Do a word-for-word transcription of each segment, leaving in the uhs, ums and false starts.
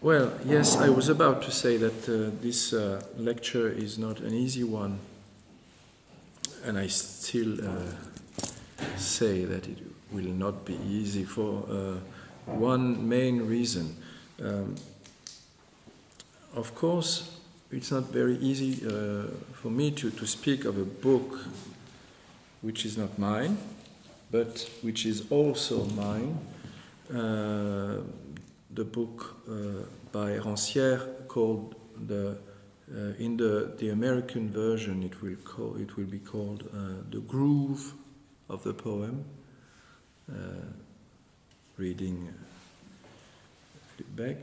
Well, yes, I was about to say that uh, this uh, lecture is not an easy one, and I still uh, say that it will not be easy for uh, one main reason. Um, of course, it's not very easy uh, for me to, to speak of a book which is not mine, but which is also mine. Uh, the book uh, by Rancière called the uh, in the the American version it will call it will be called uh, The Groove of the Poem, uh, reading Philippe Beck,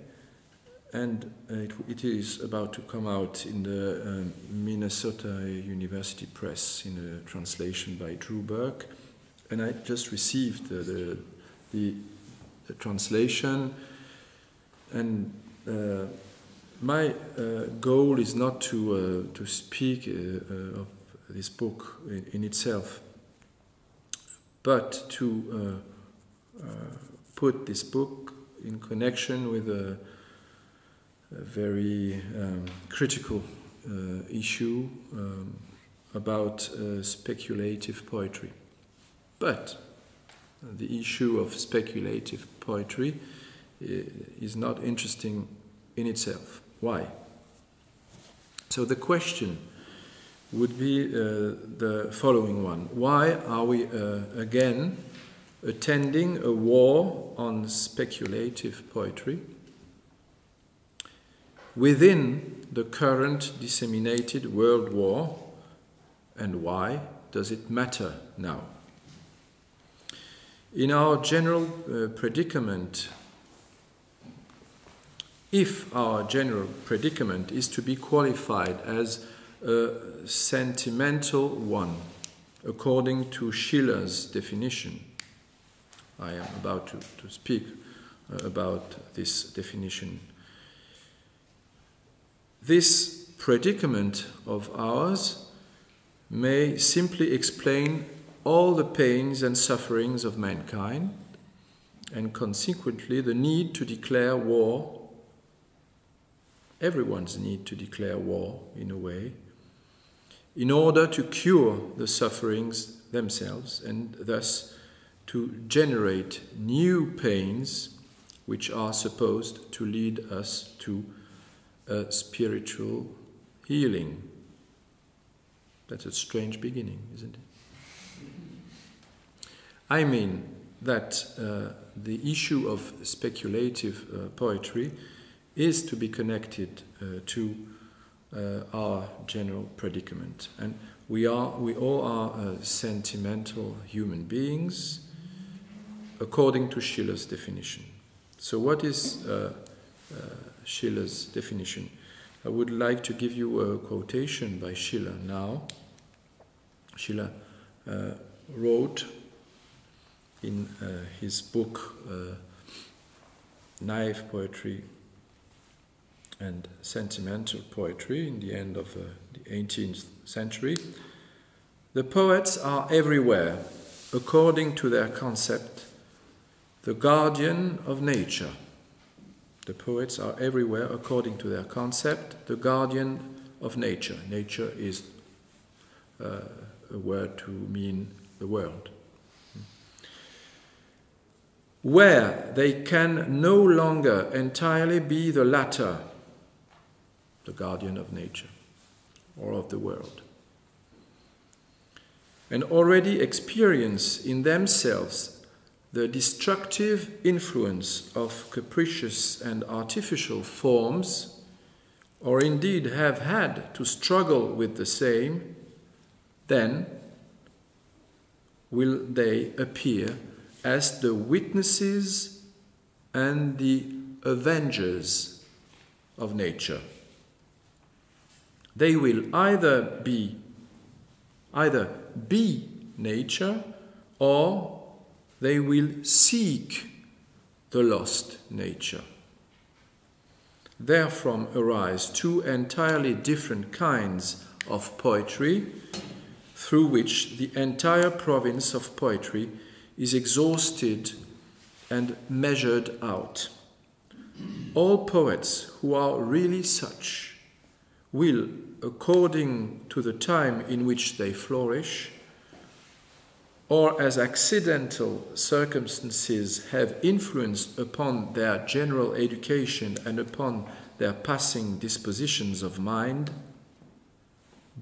and uh, it, it is about to come out in the um, Minnesota University Press in a translation by Drew Burke, and I just received the the, the, the translation. And uh, my uh, goal is not to uh, to speak uh, uh, of this book in, in itself, but to uh, uh, put this book in connection with a, a very um, critical uh, issue um, about uh, speculative poetry. But the issue of speculative poetry is not interesting in itself. Why? So the question would be uh, the following one. Why are we uh, again attending a war on speculative poetry within the current disseminated world war, and why does it matter now? In our general uh, predicament, if our general predicament is to be qualified as a sentimental one, according to Schiller's definition, I am about to, to speak about this definition. This predicament of ours may simply explain all the pains and sufferings of mankind, and consequently the need to declare war. Everyone's need to declare war, in a way, in order to cure the sufferings themselves and thus to generate new pains which are supposed to lead us to a spiritual healing. That's a strange beginning, isn't it? I mean that uh, the issue of speculative uh, poetry is to be connected uh, to uh, our general predicament, and we are we all are uh, sentimental human beings, according to Schiller's definition. So, what is uh, uh, Schiller's definition? I would like to give you a quotation by Schiller now. Schiller uh, wrote in uh, his book uh, *Naive Poetry and Sentimental Poetry* in the end of uh, the eighteenth century. The poets are everywhere, according to their concept, the guardian of nature. The poets are everywhere, according to their concept, the guardian of nature. Nature is uh, a word to mean the world. Where they can no longer entirely be the latter, the guardian of nature or of the world, and already experience in themselves the destructive influence of capricious and artificial forms, or indeed have had to struggle with the same, then will they appear as the witnesses and the avengers of nature. They will either be either be nature, or they will seek the lost nature. Therefrom arise two entirely different kinds of poetry, through which the entire province of poetry is exhausted and measured out. all poets who are really such will, according to the time in which they flourish, or as accidental circumstances have influenced upon their general education and upon their passing dispositions of mind,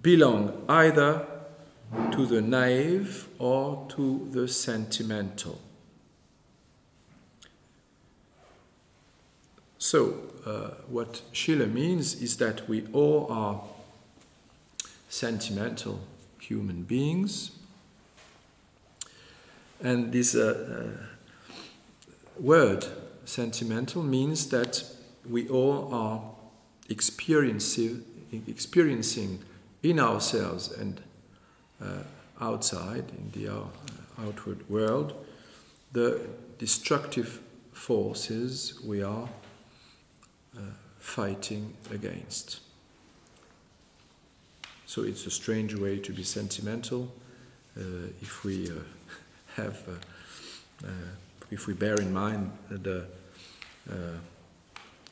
belong either to the naive or to the sentimental. So, uh, what Schiller means is that we all are sentimental human beings. And this uh, uh, word, sentimental, means that we all are experiencing, experiencing in ourselves and uh, outside, in the uh, outward world, the destructive forces we are uh, fighting against. So it's a strange way to be sentimental uh, if we uh, have, uh, uh, if we bear in mind the uh,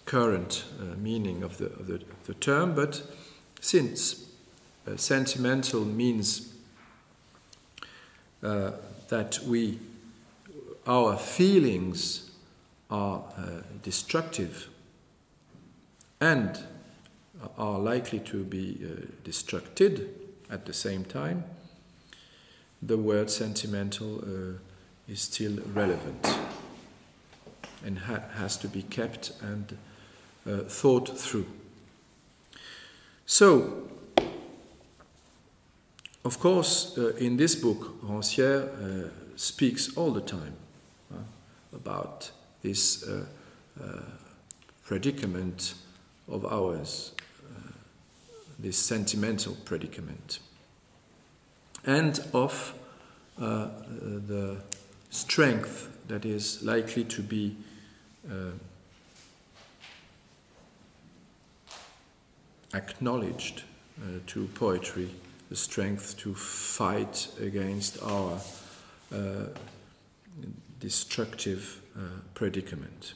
current uh, meaning of the, of the, the term, but since uh, sentimental means uh, that we, our feelings are uh, destructive and are likely to be uh, destructed at the same time, the word sentimental uh, is still relevant and ha has to be kept and uh, thought through. So, of course, uh, in this book, Rancière uh, speaks all the time uh, about this uh, uh, predicament of ours, uh, this sentimental predicament, and of uh, the strength that is likely to be uh, acknowledged uh, to poetry, the strength to fight against our uh, destructive uh, predicament.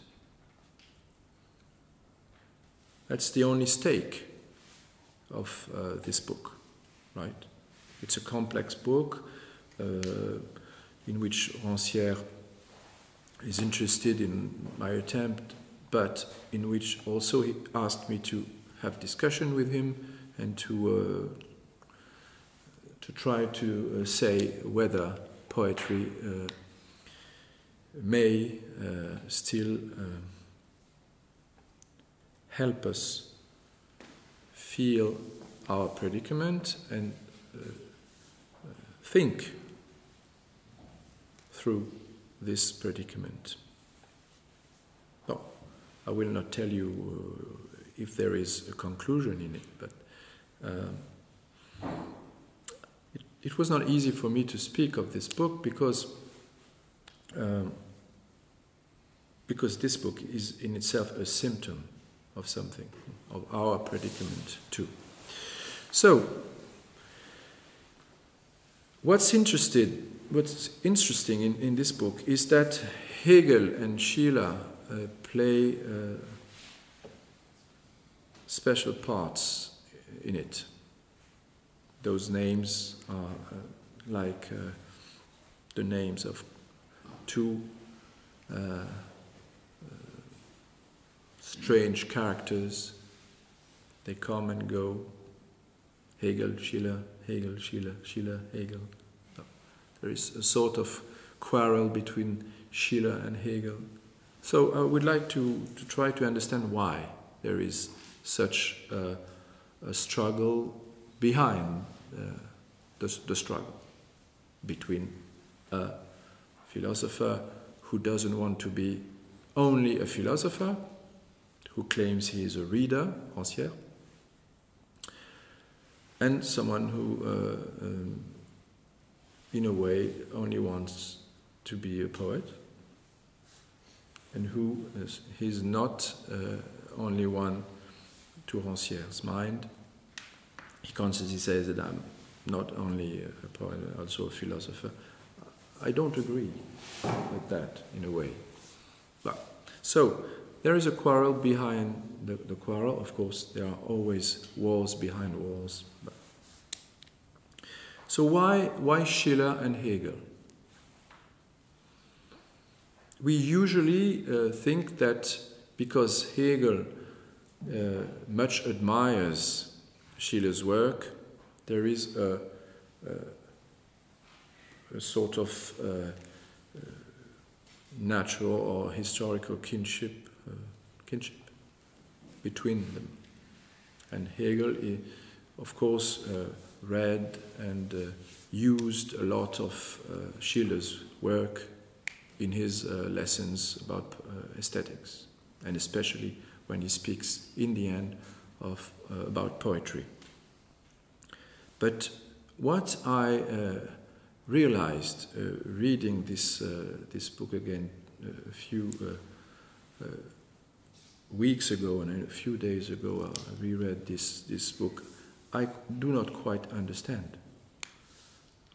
That's the only stake of uh, this book, right? It's a complex book uh, in which Rancière is interested in my attempt, but in which also he asked me to have discussion with him and to, uh, to try to uh, say whether poetry uh, may uh, still uh, help us feel our predicament and uh, think through this predicament. No, I will not tell you uh, if there is a conclusion in it, but uh, it, it was not easy for me to speak of this book because um, because this book is in itself a symptom of something, of our predicament too. So, What's, interested, what's interesting in, in this book is that Hegel and Schiller uh, play uh, special parts in it. Those names are uh, like uh, the names of two uh, uh, strange characters. They come and go. Hegel, Schiller, Hegel, Schiller, Schiller, Hegel. No. There is a sort of quarrel between Schiller and Hegel. So I would like to, to try to understand why there is such uh, a struggle behind uh, the, the struggle between a philosopher who doesn't want to be only a philosopher, who claims he is a reader, Rancière, and someone who, uh, um, in a way, only wants to be a poet, and who is, he's not uh, only one to Rancière's mind. He constantly says that I'm not only a poet, also a philosopher. I don't agree with that, in a way. But, so, There is a quarrel behind the, the quarrel. Of course, there are always walls behind walls. But so why, why Schiller and Hegel? We usually uh, think that because Hegel uh, much admires Schiller's work, there is a, a, a sort of uh, natural or historical kinship, uh, kinship between them. And Hegel, he, of course, uh, read and uh, used a lot of uh, Schiller's work in his uh, lessons about uh, aesthetics, and especially when he speaks in the end of uh, about poetry. But what I uh, realized uh, reading this uh, this book again a few uh, uh, weeks ago and a few days ago, I reread this this book. I do not quite understand.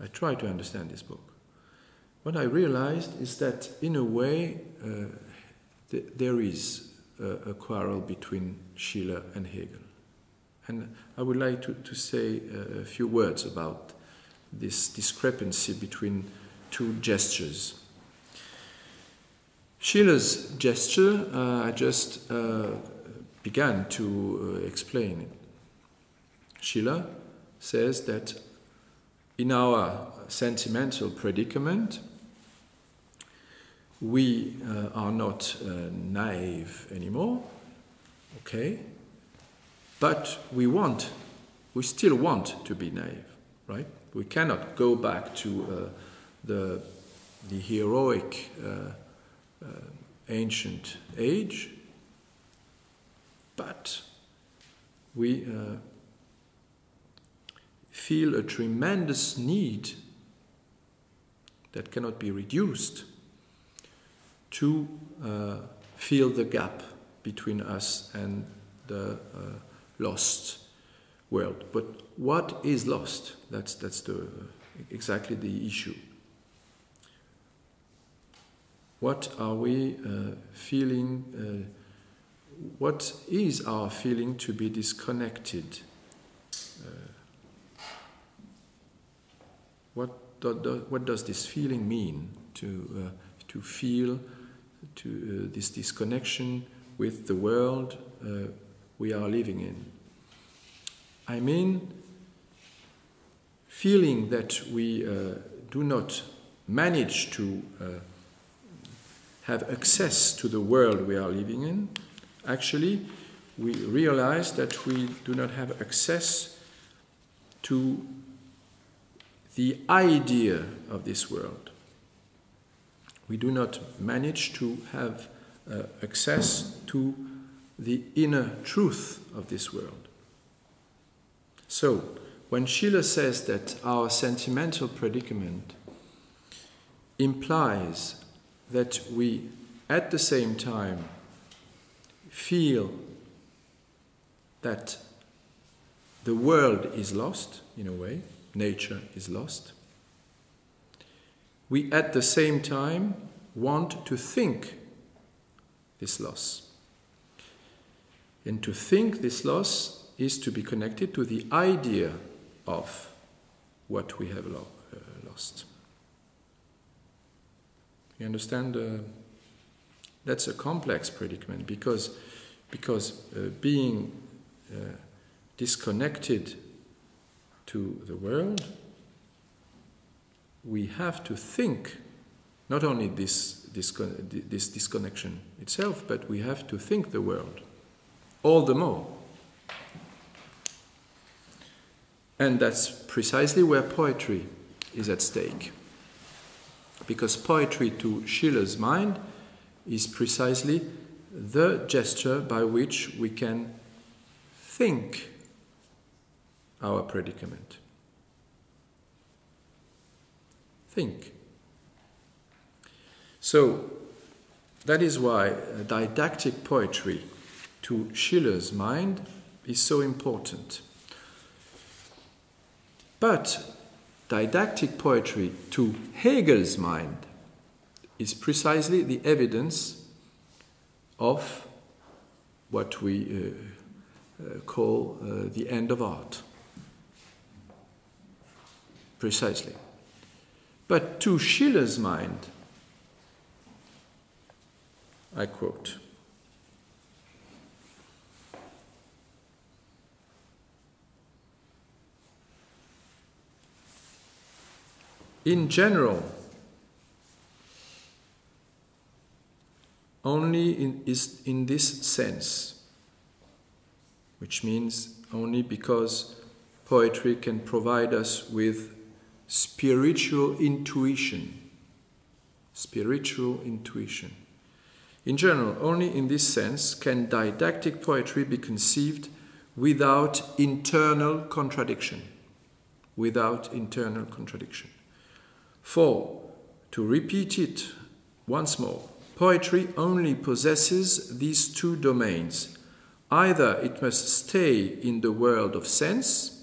I try to understand this book. What I realized is that, in a way, uh, th there is a, a quarrel between Schiller and Hegel. And I would like to, to say a few words about this discrepancy between two gestures. Schiller's gesture, uh, I just uh, began to uh, explain it. Schiller says that in our sentimental predicament, we uh, are not uh, naive anymore, okay? But we want, we still want to be naive, right? We cannot go back to uh, the, the heroic uh, uh, ancient age, but we uh, feel a tremendous need that cannot be reduced to uh, fill the gap between us and the uh, lost world. But what is lost? That's, that's the, exactly the issue. What are we uh, feeling? Uh, what is our feeling to be disconnected? Uh, what, do, do, what does this feeling mean to... Uh, to feel to, uh, this disconnection with the world uh, we are living in. I mean, feeling that we uh, do not manage to uh, have access to the world we are living in. Actually, we realize that we do not have access to the idea of this world. We do not manage to have uh, access to the inner truth of this world. So, when Schiller says that our sentimental predicament implies that we, at the same time, feel that the world is lost, in a way, nature is lost, we at the same time want to think this loss. And to think this loss is to be connected to the idea of what we have lo uh, lost. You understand? Uh, that's a complex predicament because, because uh, being uh, disconnected to the world, we have to think not only this, this, this disconnection itself, but we have to think the world, all the more. And that's precisely where poetry is at stake. Because poetry, to Schiller's mind, is precisely the gesture by which we can think our predicament. Think. So, that is why didactic poetry, to Schiller's mind, is so important. But didactic poetry, to Hegel's mind, is precisely the evidence of what we uh, uh, call uh, the end of art. Precisely. But to Schiller's mind, I quote, "In general, only in, is in this sense," which means only because poetry can provide us with spiritual intuition, spiritual intuition. "In general, only in this sense can didactic poetry be conceived without internal contradiction, without internal contradiction. For, to repeat it once more, poetry only possesses these two domains. Either it must stay in the world of sense,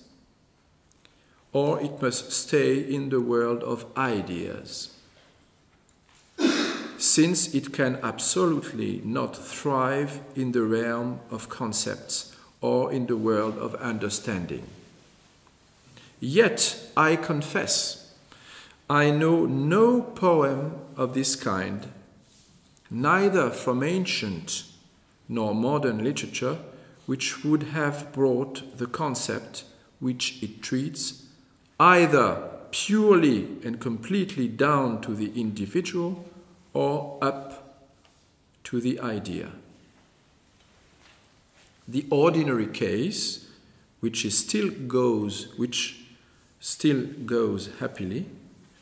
or it must stay in the world of ideas, since it can absolutely not thrive in the realm of concepts or in the world of understanding. Yet, I confess, I know no poem of this kind, neither from ancient nor modern literature, which would have brought the concept which it treats either purely and completely down to the individual or up to the idea. The ordinary case, which is still goes, which still goes happily,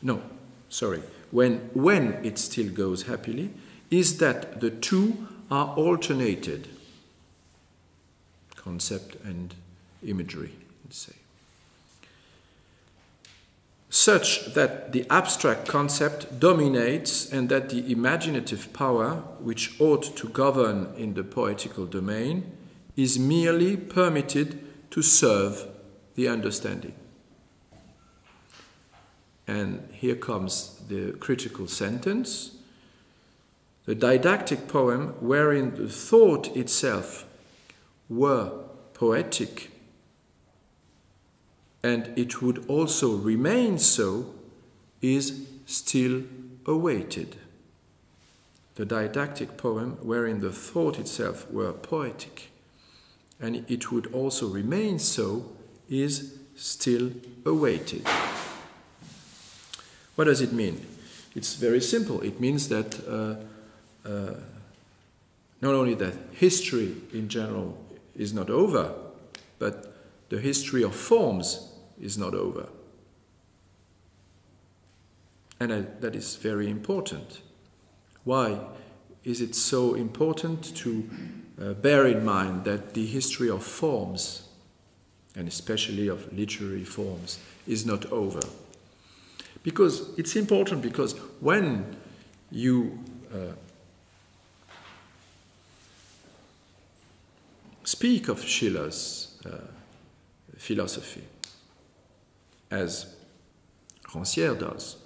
No, sorry, when, when it still goes happily, is that the two are alternated, concept and imagery, let's say, such that the abstract concept dominates and that the imaginative power, which ought to govern in the poetical domain, is merely permitted to serve the understanding." And here comes the critical sentence. "The didactic poem, wherein the thought itself were poetic, and it would also remain so, is still awaited. The didactic poem, wherein the thought itself were poetic, and it would also remain so, is still awaited." What does it mean? It's very simple. It means that uh, uh, not only that history in general is not over, but the history of forms is not over. And uh, that is very important. Why is it so important to uh, bear in mind that the history of forms, and especially of literary forms, is not over? Because it's important, because when you uh, speak of Schiller's uh, philosophy, as Rancière does,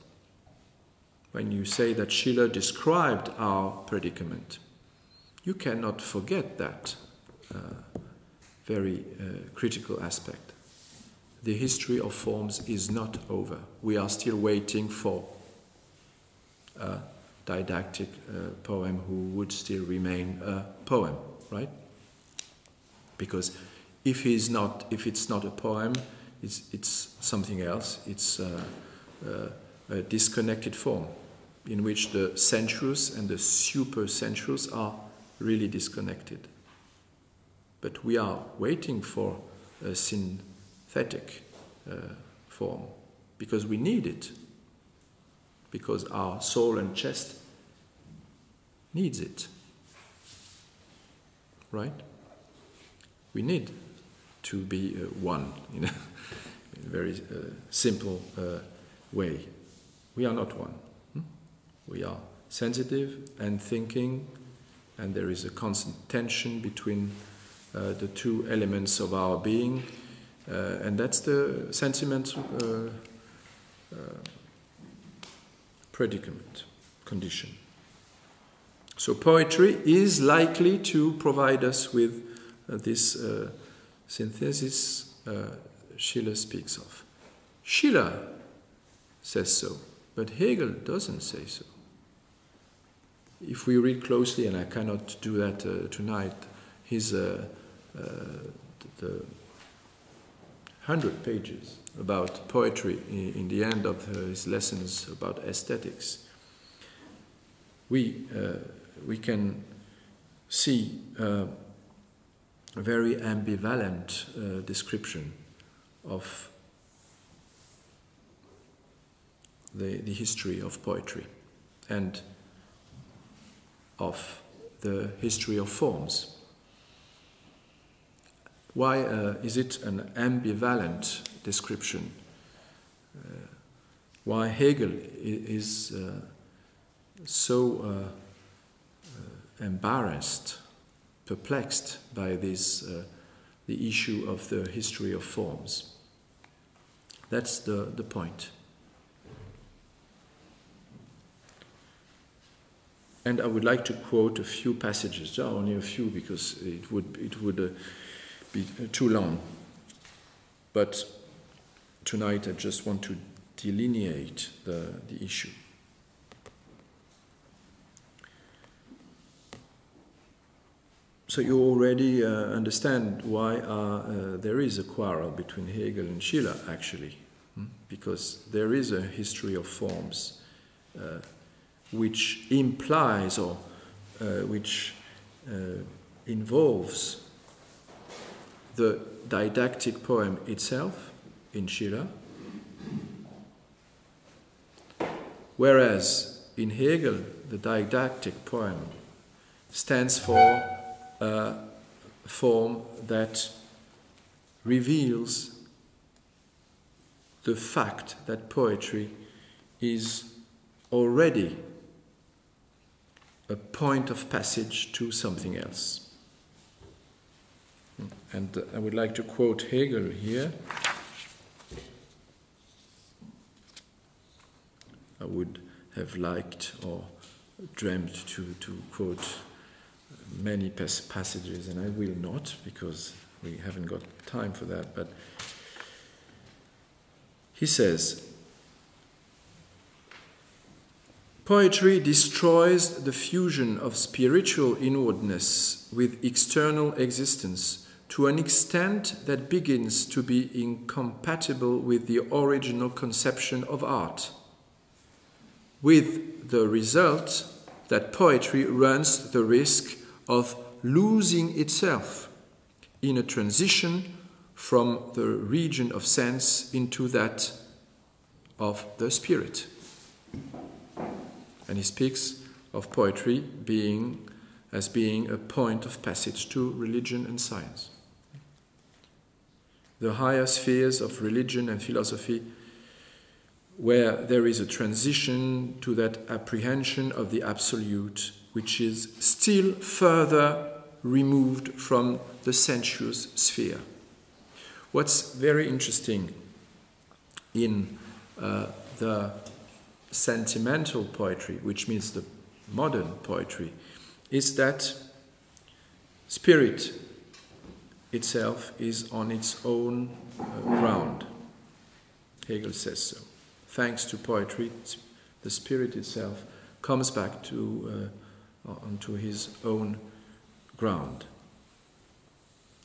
when you say that Schiller described our predicament, you cannot forget that uh, very uh, critical aspect. The history of forms is not over. We are still waiting for a didactic uh, poem who would still remain a poem, right? Because if he's not, if it's not a poem, it's it's something else. It's uh, uh, a disconnected form in which the sensuous and the supersensuous are really disconnected. But we are waiting for a sin. Synthetic uh, form, because we need it, because our soul and chest needs it, right? We need to be uh, one in a, in a very uh, simple uh, way. We are not one. Hmm? We are sensitive and thinking, and there is a constant tension between uh, the two elements of our being. Uh, and that's the sentimental uh, uh, predicament, condition. So poetry is likely to provide us with uh, this uh, synthesis uh, Schiller speaks of. Schiller says so, but Hegel doesn't say so. If we read closely, and I cannot do that uh, tonight, his uh, uh, the hundred pages about poetry in, in the end of his lessons about aesthetics, we uh, we can see uh, a very ambivalent uh, description of the the history of poetry and of the history of forms. Why uh, is it an ambivalent description? Uh, why Hegel is uh, so uh, embarrassed, perplexed by this, uh, the issue of the history of forms? That's the, the point. And I would like to quote a few passages, oh, only a few, because it would it would uh, be too long. But tonight I just want to delineate the, the issue. So you already uh, understand why uh, uh, there is a quarrel between Hegel and Schiller, actually, hmm? because there is a history of forms uh, which implies or uh, which uh, involves the didactic poem itself in Schiller, whereas in Hegel the didactic poem stands for a form that reveals the fact that poetry is already a point of passage to something else. And I would like to quote Hegel here. I would have liked or dreamed to, to quote many pas passages, and I will not, because we haven't got time for that. But he says, "Poetry destroys the fusion of spiritual inwardness with external existence to an extent that begins to be incompatible with the original conception of art, with the result that poetry runs the risk of losing itself in a transition from the region of sense into that of the spirit." And he speaks of poetry being, as being a point of passage to religion and science. The higher spheres of religion and philosophy, where there is a transition to that apprehension of the absolute, which is still further removed from the sensuous sphere. What's very interesting in uh, the sentimental poetry, which means the modern poetry, is that spirit itself is on its own uh, ground. Hegel says so. Thanks to poetry, the spirit itself comes back to uh, onto his own ground.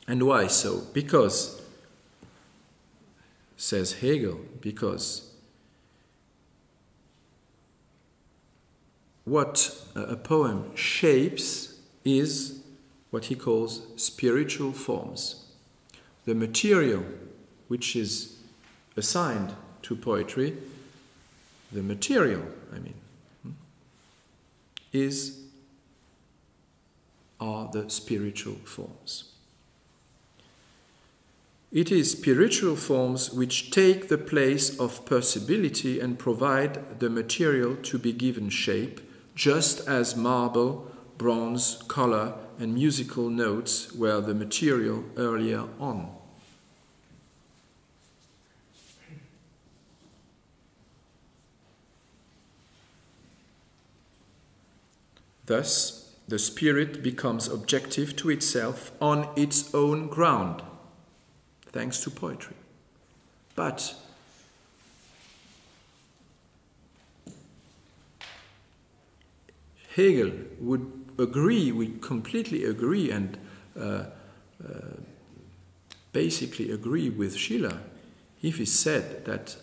And why so? Because, says Hegel, because what a poem shapes is what he calls spiritual forms. The material which is assigned to poetry, the material, I mean, is, are the spiritual forms. It is spiritual forms which take the place of possibility and provide the material to be given shape, just as marble, bronze, color, and musical notes were the material earlier on. Thus, The spirit becomes objective to itself on its own ground, thanks to poetry. But Hegel would agree, we completely agree and uh, uh, basically agree with Schiller if he said that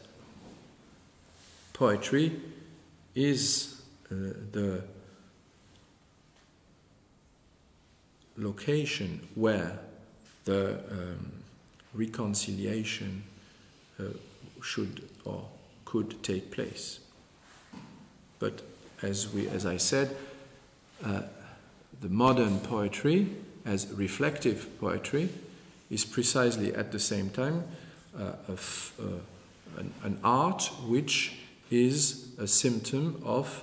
poetry is uh, the location where the um, reconciliation uh, should or could take place. But as we, as I said, uh, the modern poetry, as reflective poetry, is precisely at the same time uh, of, uh, an, an art which is a symptom of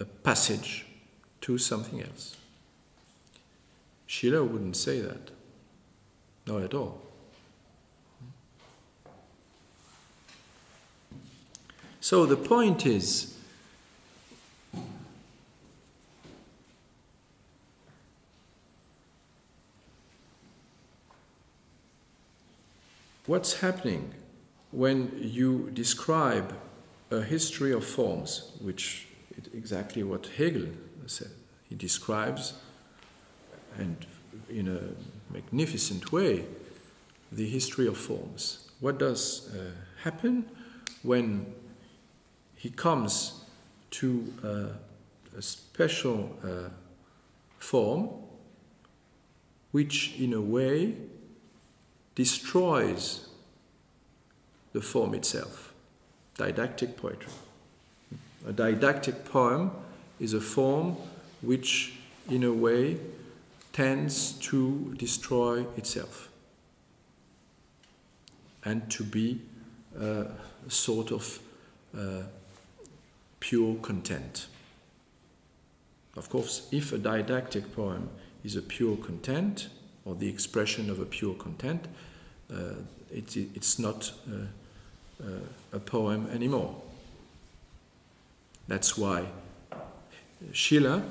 a passage to something else. Schiller wouldn't say that. Not at all. So the point is, what's happening when you describe a history of forms, which is exactly what Hegel said. He describes, and in a magnificent way, the history of forms. What does uh, happen when he comes to uh, a special uh, form which, in a way, destroys the form itself? Didactic poetry. A didactic poem is a form which, in a way, tends to destroy itself and to be uh, a sort of uh, pure content. Of course, if a didactic poem is a pure content, or the expression of a pure content, uh, it, it, it's not uh, uh, a poem anymore. That's why Schiller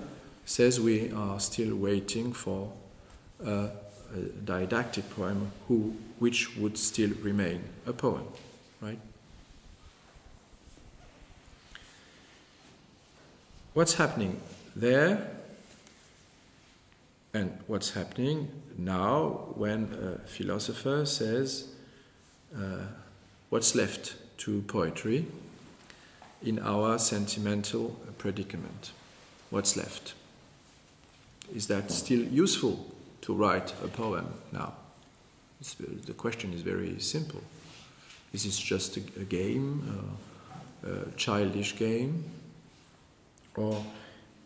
says we are still waiting for uh, a didactic poem who, which would still remain a poem, right? What's happening there and what's happening now when a philosopher says uh, what's left to poetry in our sentimental predicament? What's left? Is that still useful to write a poem now? It's, the question is very simple. Is this just a, a game, uh, a childish game? Or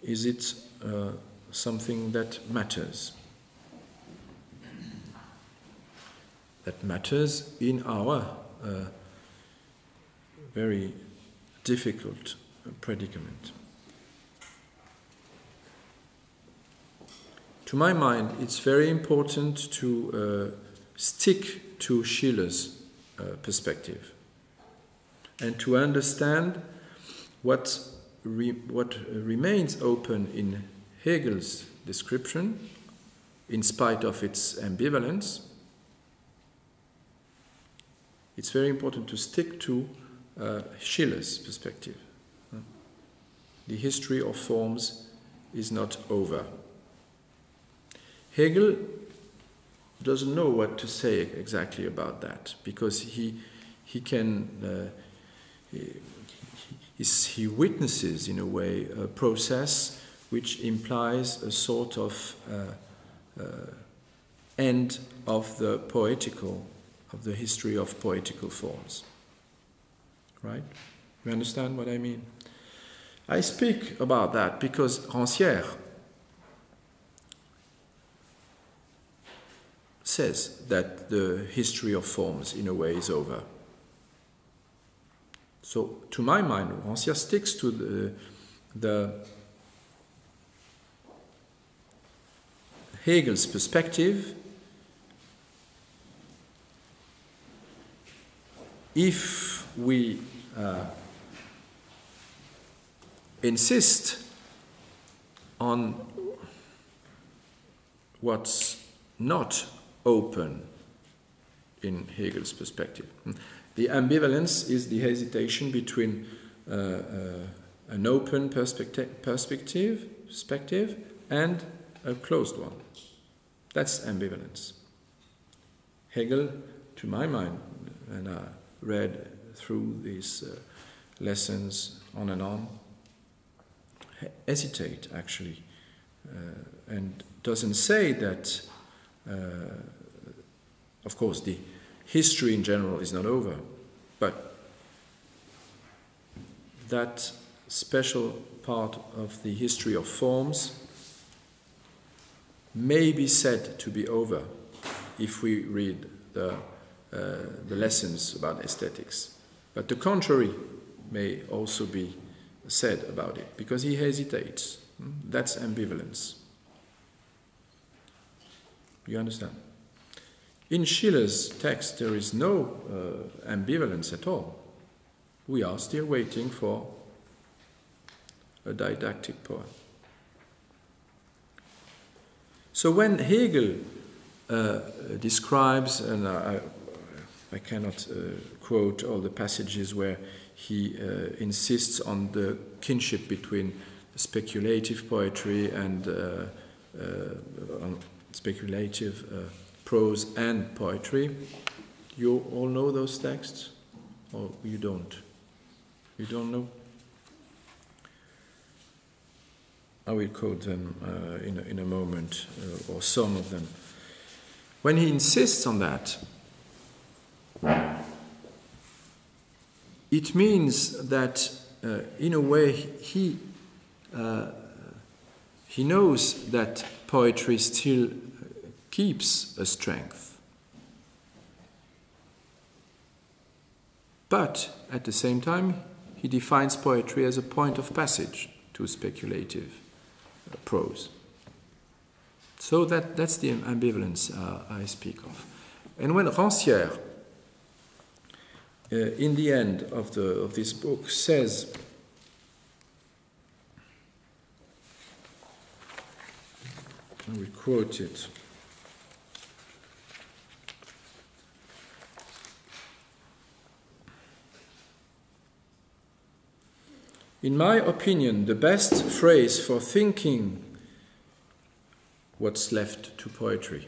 is it uh, something that matters? That matters in our uh, very difficult predicament. To my mind, it's very important to uh, stick to Schiller's uh, perspective and to understand what, re what remains open in Hegel's description, in spite of its ambivalence. It's very important to stick to uh, Schiller's perspective. The history of forms is not over. Hegel doesn't know what to say exactly about that, because he he can uh, he, he witnesses in a way a process which implies a sort of uh, uh, end of the poetical, of the history of poetical forms. Right? You understand what I mean? I speak about that because Rancière says that the history of forms, in a way, is over. So, to my mind, Rancière sticks to the, the Hegel's perspective if we uh, insist on what's not open in Hegel's perspective. The ambivalence is the hesitation between uh, uh, an open perspecti perspective, perspective and a closed one. That's ambivalence. Hegel, to my mind, and I read through these uh, lessons on and on, hesitate actually, uh, and doesn't say that, uh, of course, the history in general is not over, but that special part of the history of forms may be said to be over if we read the, uh, the lessons about aesthetics. But the contrary may also be said about it, because he hesitates. That's ambivalence. You understand? In Schiller's text, there is no uh, ambivalence at all. We are still waiting for a didactic poem. So when Hegel uh, describes, and I, I cannot uh, quote all the passages where he uh, insists on the kinship between speculative poetry and uh, uh, on speculative uh, prose and poetry. You all know those texts? Or you don't? You don't know? I will quote them uh, in, a, in a moment, uh, or some of them. When he insists on that, it means that, uh, in a way, he, uh, he knows that poetry still keeps a strength. But, at the same time, he defines poetry as a point of passage to speculative uh, prose. So that, that's the ambivalence uh, I speak of. And when Rancière, Uh, in the end of, the, of this book, says and we quote it, "In my opinion, the best phrase for thinking what's left to poetry,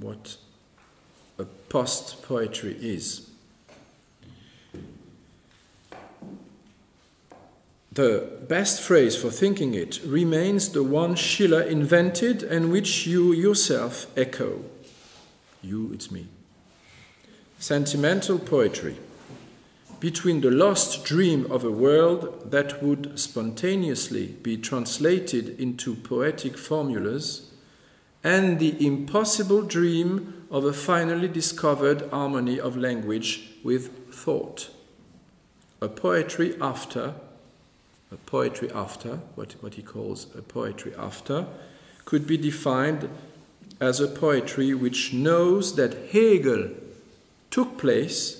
what a post-poetry is, the best phrase for thinking it remains the one Schiller invented and which you yourself echo." You, it's me. "Sentimental poetry, between the lost dream of a world that would spontaneously be translated into poetic formulas and the impossible dream of a finally discovered harmony of language with thought. A poetry after A poetry after, what, what he calls a poetry after, could be defined as a poetry which knows that Hegel took place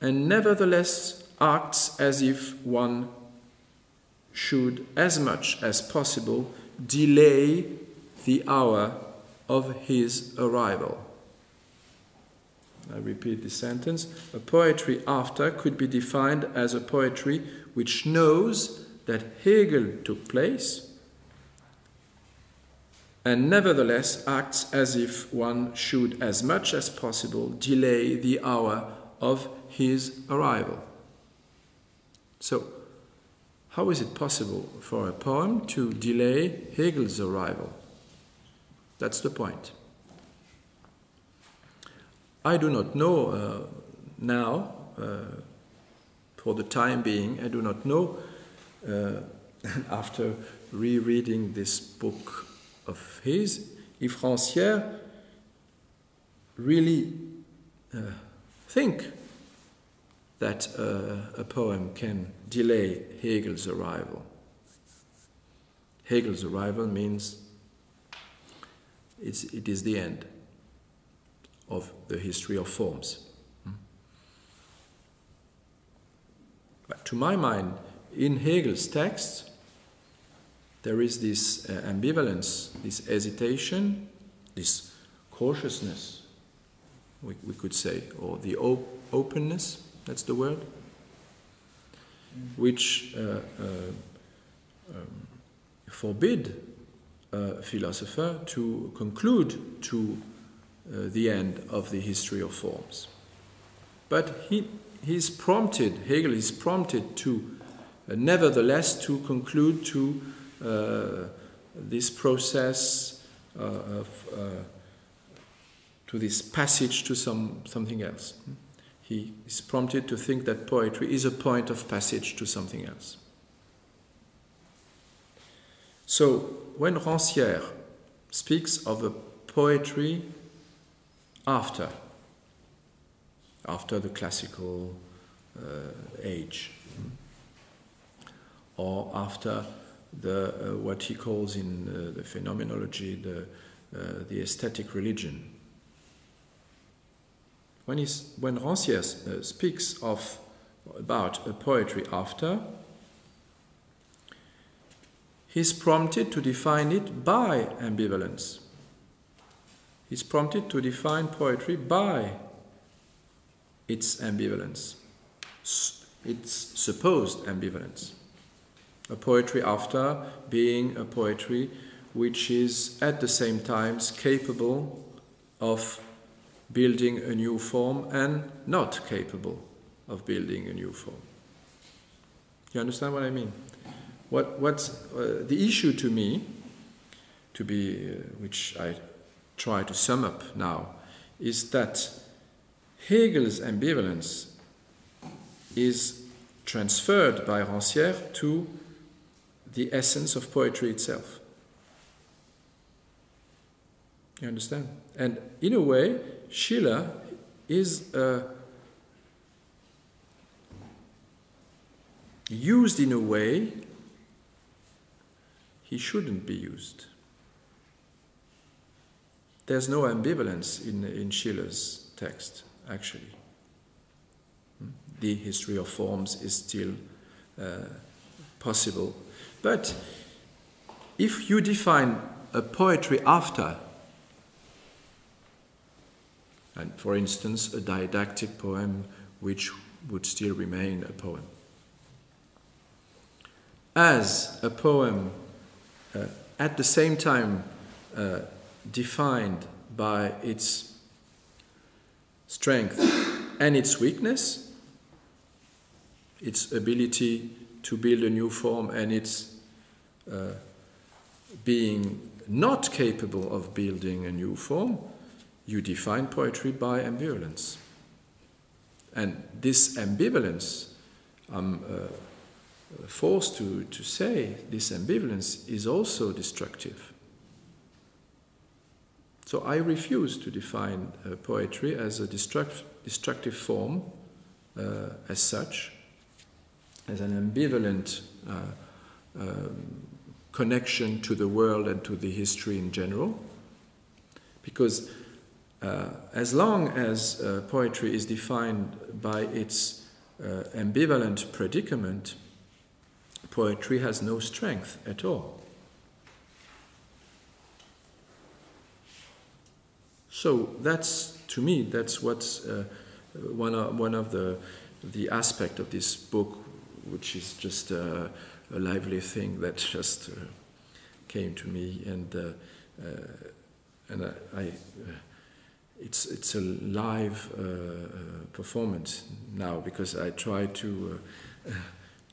and nevertheless acts as if one should, as much as possible, delay the hour of his arrival." I repeat this sentence. "A poetry after could be defined as a poetry which knows that Hegel took place and nevertheless acts as if one should, as much as possible, delay the hour of his arrival." So, how is it possible for a poem to delay Hegel's arrival? That's the point. I do not know uh, now, uh, for the time being, I do not know, uh, after rereading this book of his, if Rancière really uh, think that uh, a poem can delay Hegel's arrival. Hegel's arrival means it's, it is the end of the history of forms. But to my mind, in Hegel's text, there is this uh, ambivalence, this hesitation, this cautiousness, we, we could say, or the op openness, that's the word, which uh, uh, um, forbid a philosopher to conclude to uh, the end of the history of forms. But he is prompted, Hegel is prompted to, uh, nevertheless, to conclude to uh, this process uh, of, uh, to this passage to some, something else. He is prompted to think that poetry is a point of passage to something else. So, when Rancière speaks of a poetry after, after the classical uh, age, or after the, uh, what he calls in uh, the phenomenology the, uh, the aesthetic religion, When, he's, when Rancière uh, speaks of, about a poetry after, he's prompted to define it by ambivalence. He's prompted to define poetry by its ambivalence, its supposed ambivalence. A poetry after being a poetry which is at the same time capable of building a new form and not capable of building a new form. You understand what I mean? What, what's uh, the issue to me, to be, uh, which I try to sum up now, is that Hegel's ambivalence is transferred by Rancière to the essence of poetry itself. You understand? And in a way, Schiller is uh, used in a way he shouldn't be used. There's no ambivalence in, in Schiller's text, actually. The history of forms is still uh, possible. But if you define a poetry after, and for instance, a didactic poem which would still remain a poem, as a poem uh, at the same time uh, defined by its strength and its weakness, its ability to build a new form and its uh, being not capable of building a new form, you define poetry by ambivalence. And this ambivalence, I'm uh, forced to, to say, this ambivalence is also destructive. So I refuse to define uh, poetry as a destruct, destructive form uh, as such, as an ambivalent uh, um, connection to the world and to the history in general, because Uh, as long as uh, poetry is defined by its uh, ambivalent predicament, poetry has no strength at all. So that's, to me, that's what's uh, one of, one of the, the aspects of this book, which is just uh, a lively thing that just uh, came to me, and, uh, uh, and I... I uh, It's, it's a live uh, performance now, because I try to, uh,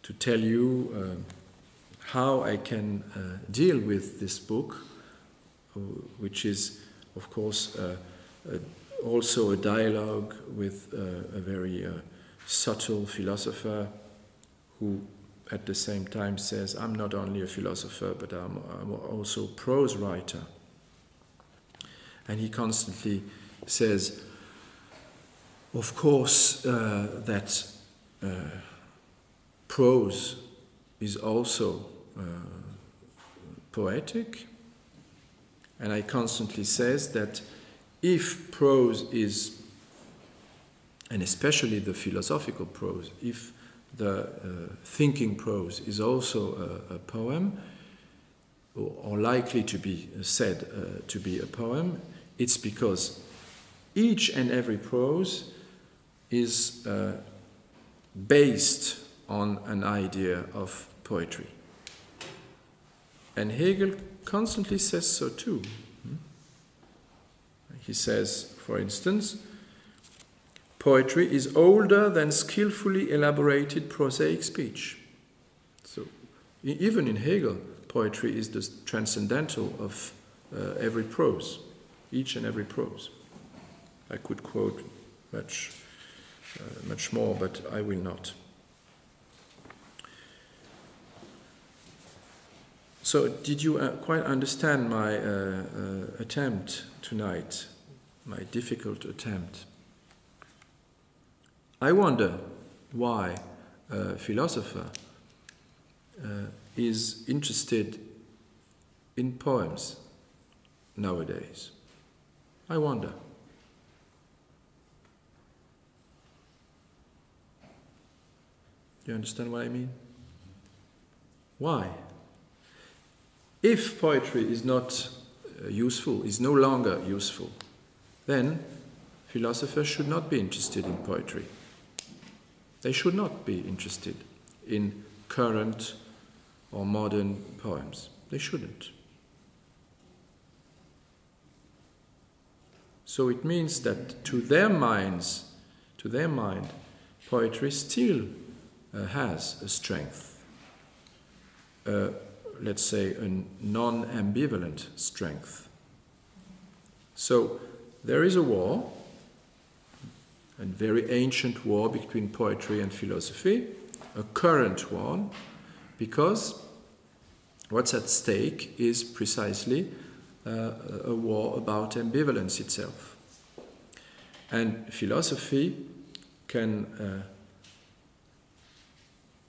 to tell you uh, how I can uh, deal with this book, which is, of course, uh, uh, also a dialogue with uh, a very uh, subtle philosopher who at the same time says, I'm not only a philosopher, but I'm, I'm also a prose writer. And he constantly says, of course, uh, that uh, prose is also uh, poetic, and I constantly says that if prose is, and especially the philosophical prose, if the uh, thinking prose is also a, a poem, or likely to be said uh, to be a poem, it's because each and every prose is uh, based on an idea of poetry. And Hegel constantly says so too. He says, for instance, poetry is older than skillfully elaborated prosaic speech. So even in Hegel, poetry is the transcendental of uh, every prose, each and every prose. I could quote much, uh, much more, but I will not. So, did you uh, quite understand my uh, uh, attempt tonight, my difficult attempt? I wonder why a philosopher uh, is interested in poems nowadays. I wonder. Do you understand what I mean? Why? If poetry is not useful, is no longer useful, then philosophers should not be interested in poetry. They should not be interested in current or modern poems. They shouldn't. So it means that to their minds, to their mind, poetry still uh, has a strength. Uh, let's say, a non-ambivalent strength. So there is a war, a very ancient war between poetry and philosophy, a current one, because what's at stake is precisely uh, a war about ambivalence itself. And philosophy can uh,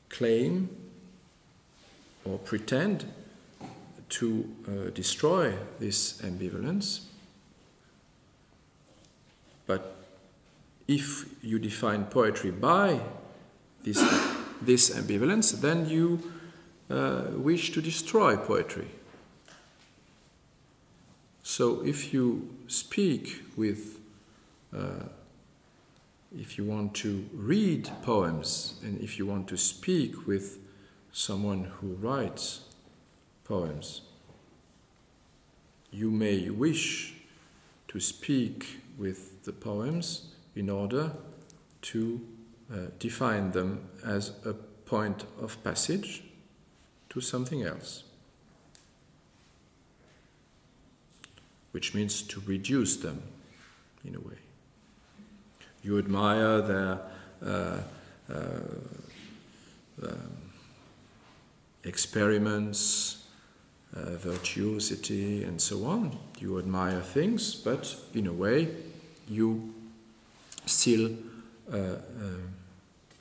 claim or pretend to uh, destroy this ambivalence. But if you define poetry by this, this ambivalence, then you uh, wish to destroy poetry. So if you speak with, uh, if you want to read poems, and if you want to speak with someone who writes poems, you may wish to speak with the poems in order to uh, define them as a point of passage to something else, which means to reduce them in a way. You admire their uh, uh, um, experiments, uh, virtuosity, and so on. You admire things, but in a way you still uh, uh,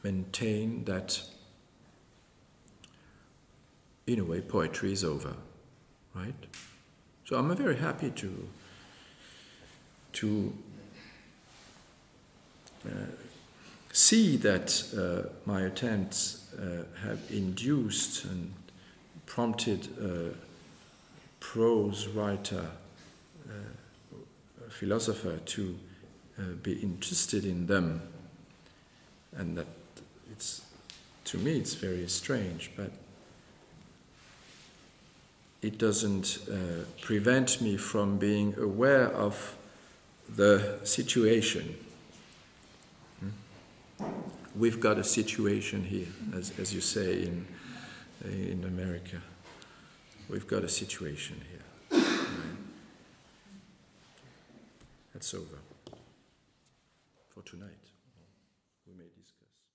maintain that in a way poetry is over, right? So I'm very happy to to uh, see that uh, my attempts Uh, have induced and prompted a prose writer, uh, a philosopher, to uh, be interested in them, and that it's, to me, it's very strange, but it doesn't uh, prevent me from being aware of the situation. We've got a situation here, as, as you say in, in America. We've got a situation here. That's over for tonight. We may discuss.